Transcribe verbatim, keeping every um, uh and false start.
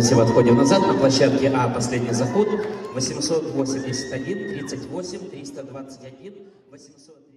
Спасибо, отходим назад. На площадке А последний заход восемьсот восемьдесят один тридцать восемь триста двадцать один восемьсот.